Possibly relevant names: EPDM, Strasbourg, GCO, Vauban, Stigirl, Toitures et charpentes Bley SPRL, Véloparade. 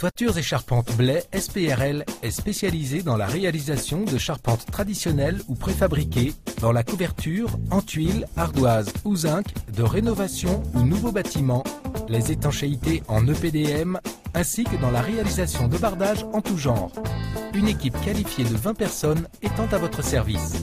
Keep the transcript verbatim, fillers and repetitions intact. Toitures et charpentes Bley S P R L est spécialisée dans la réalisation de charpentes traditionnelles ou préfabriquées, dans la couverture, en tuiles, ardoise ou zinc, de rénovation ou nouveaux bâtiments, les étanchéités en E P D M, ainsi que dans la réalisation de bardages en tout genre. Une équipe qualifiée de vingt personnes étant à votre service.